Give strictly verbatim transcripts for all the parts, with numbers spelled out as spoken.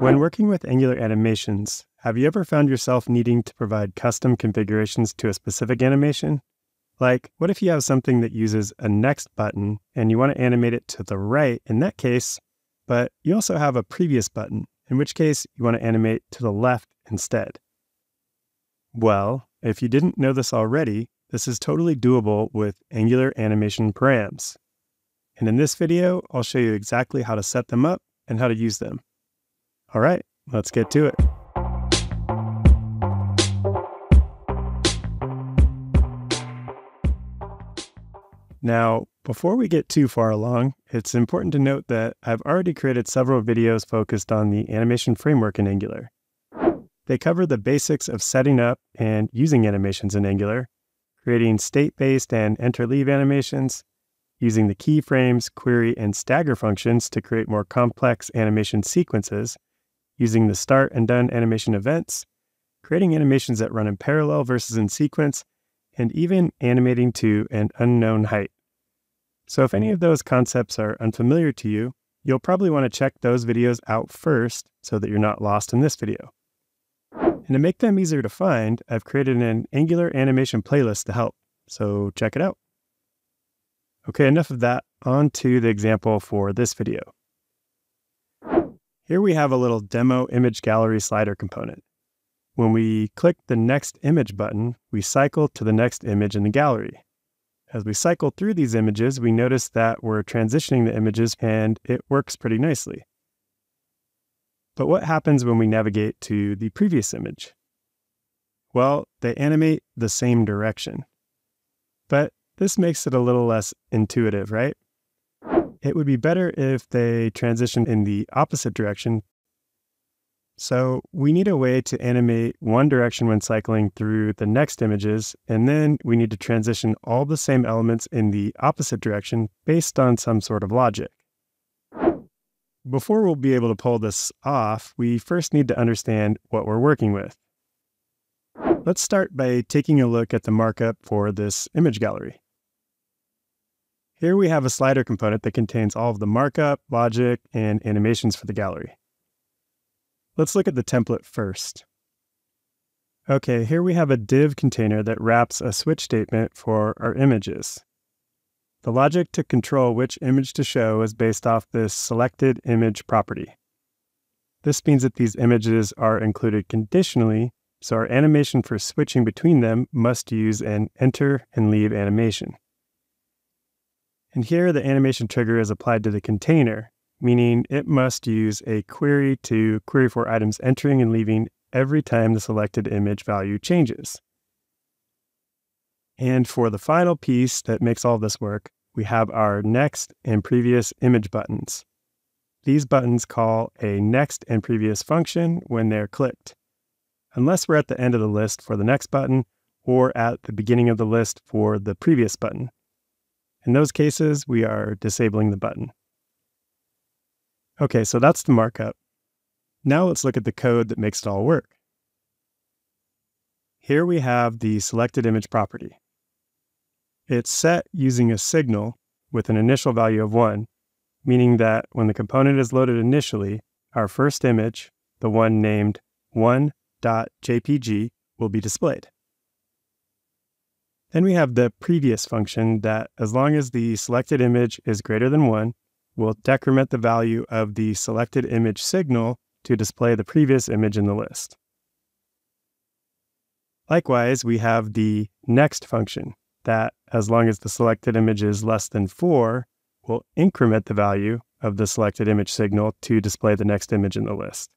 When working with Angular animations, have you ever found yourself needing to provide custom configurations to a specific animation? Like, what if you have something that uses a next button and you want to animate it to the right in that case, but you also have a previous button, in which case you want to animate to the left instead? Well, if you didn't know this already, this is totally doable with Angular animation params. And in this video, I'll show you exactly how to set them up and how to use them. All right, let's get to it. Now, before we get too far along, it's important to note that I've already created several videos focused on the animation framework in Angular. They cover the basics of setting up and using animations in Angular, creating state-based and enter-leave animations, using the keyframes, query, and stagger functions to create more complex animation sequences, using the start and done animation events, creating animations that run in parallel versus in sequence, and even animating to an unknown height. So if any of those concepts are unfamiliar to you, you'll probably want to check those videos out first so that you're not lost in this video. And to make them easier to find, I've created an Angular animation playlist to help, so check it out. Okay, enough of that, on to the example for this video. Here we have a little demo image gallery slider component. When we click the next image button, we cycle to the next image in the gallery. As we cycle through these images, we notice that we're transitioning the images and it works pretty nicely. But what happens when we navigate to the previous image? Well, they animate the same direction. But this makes it a little less intuitive, right? It would be better if they transitioned in the opposite direction. So we need a way to animate one direction when cycling through the next images, and then we need to transition all the same elements in the opposite direction based on some sort of logic. Before we'll be able to pull this off, we first need to understand what we're working with. Let's start by taking a look at the markup for this image gallery. Here we have a slider component that contains all of the markup, logic, and animations for the gallery. Let's look at the template first. Okay, here we have a div container that wraps a switch statement for our images. The logic to control which image to show is based off this selected image property. This means that these images are included conditionally, so our animation for switching between them must use an enter and leave animation. And here the animation trigger is applied to the container, meaning it must use a query to query for items entering and leaving every time the selected image value changes. And for the final piece that makes all this work, we have our next and previous image buttons. These buttons call a next and previous function when they're clicked, unless we're at the end of the list for the next button or at the beginning of the list for the previous button. In those cases, we are disabling the button. Okay, so that's the markup. Now let's look at the code that makes it all work. Here we have the selected image property. It's set using a signal with an initial value of one, meaning that when the component is loaded initially, our first image, the one named one dot j p g, will be displayed. Then we have the previous function that, as long as the selected image is greater than one, we'll decrement the value of the selected image signal to display the previous image in the list. Likewise, we have the next function that, as long as the selected image is less than four, will increment the value of the selected image signal to display the next image in the list.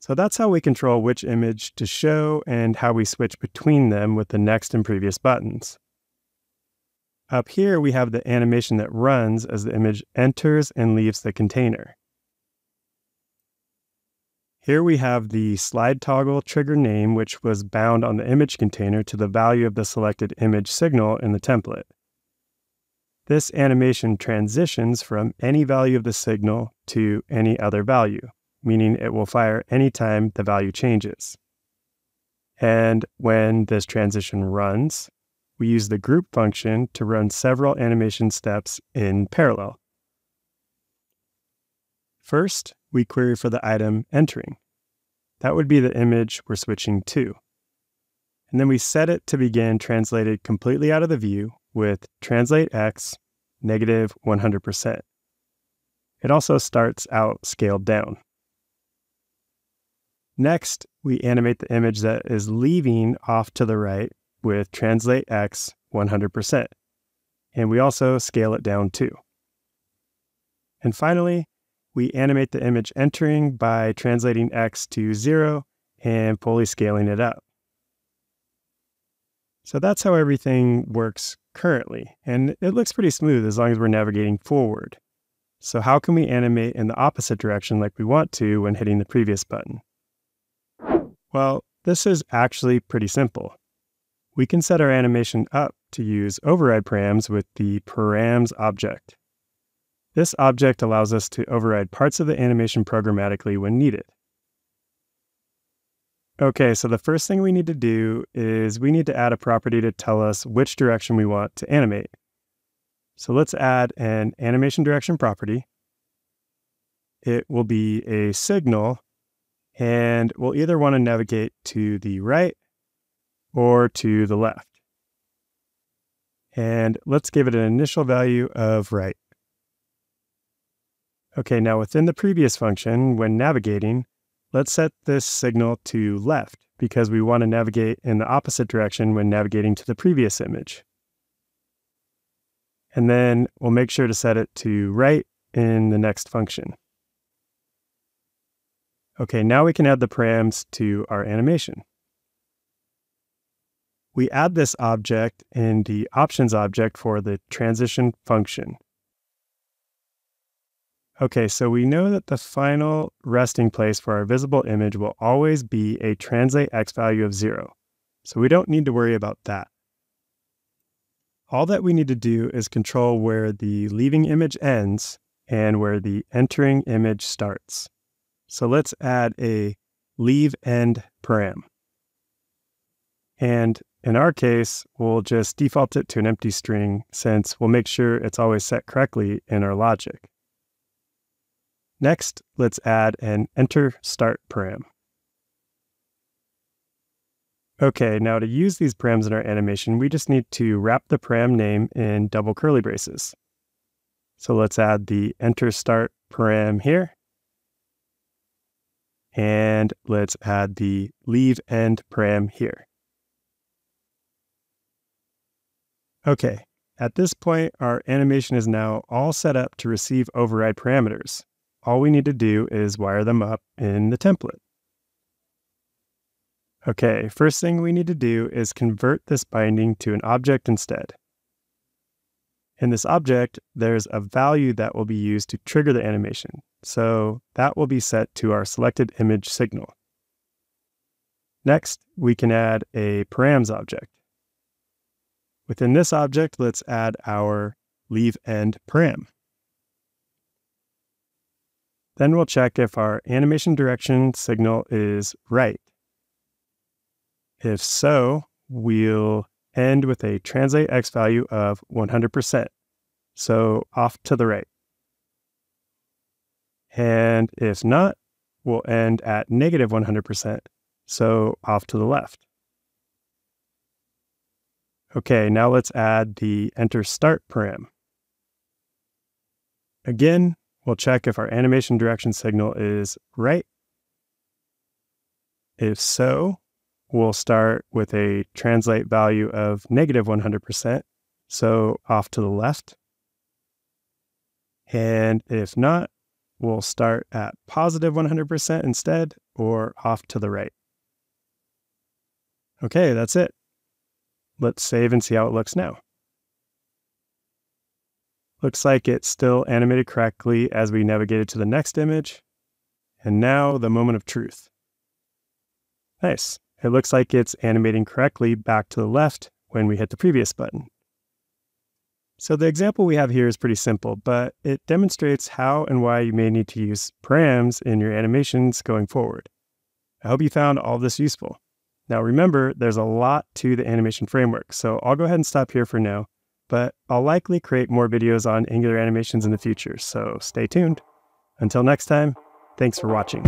So that's how we control which image to show and how we switch between them with the next and previous buttons. Up here, we have the animation that runs as the image enters and leaves the container. Here we have the slide toggle trigger name, which was bound on the image container to the value of the selected image signal in the template. This animation transitions from any value of the signal to any other value, meaning it will fire anytime the value changes. And when this transition runs, we use the group function to run several animation steps in parallel. First, we query for the item entering. That would be the image we're switching to. And then we set it to begin translated completely out of the view with translateX negative one hundred percent. It also starts out scaled down. Next, we animate the image that is leaving off to the right with translateX one hundred percent. And we also scale it down too. And finally, we animate the image entering by translating X to zero and fully scaling it up. So that's how everything works currently, and it looks pretty smooth as long as we're navigating forward. So how can we animate in the opposite direction like we want to when hitting the previous button? Well, this is actually pretty simple. We can set our animation up to use override params with the params object. This object allows us to override parts of the animation programmatically when needed. Okay, so the first thing we need to do is we need to add a property to tell us which direction we want to animate. So let's add an animation direction property. It will be a signal, and we'll either want to navigate to the right or to the left. And let's give it an initial value of right. Okay, now within the previous function, when navigating, let's set this signal to left because we want to navigate in the opposite direction when navigating to the previous image. And then we'll make sure to set it to right in the next function. Okay, now we can add the params to our animation. We add this object in the options object for the transition function. Okay, so we know that the final resting place for our visible image will always be a translateX value of zero. So we don't need to worry about that. All that we need to do is control where the leaving image ends and where the entering image starts. So let's add a leave end param. And in our case, we'll just default it to an empty string since we'll make sure it's always set correctly in our logic. Next, let's add an enter-start param. Okay, now to use these params in our animation, we just need to wrap the param name in double curly braces. So let's add the enter-start param here. And let's add the leave-end param here. Okay, at this point, our animation is now all set up to receive override parameters. All we need to do is wire them up in the template. Okay, first thing we need to do is convert this binding to an object instead. In this object, there's a value that will be used to trigger the animation, so that will be set to our selected image signal. Next, we can add a params object. Within this object, let's add our leave-end param. Then we'll check if our animation direction signal is right. If so, we'll end with a translateX value of one hundred percent, so off to the right. And if not, we'll end at negative one hundred percent, so off to the left. Okay, now let's add the enter-start param. Again, we'll check if our animation direction signal is right. If so, we'll start with a translate value of negative one hundred percent, so off to the left. And if not, we'll start at positive one hundred percent instead, or off to the right. Okay, that's it. Let's save and see how it looks now. Looks like it's still animated correctly as we navigated to the next image. And now the moment of truth. Nice. It looks like it's animating correctly back to the left when we hit the previous button. So the example we have here is pretty simple, but it demonstrates how and why you may need to use params in your animations going forward. I hope you found all this useful. Now remember, there's a lot to the animation framework, so I'll go ahead and stop here for now. But I'll likely create more videos on Angular animations in the future, so stay tuned. Until next time, Thanks for watching.